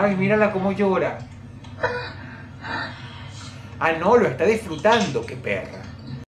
Ay, mírala cómo llora. Ah, no, lo está disfrutando, qué perra.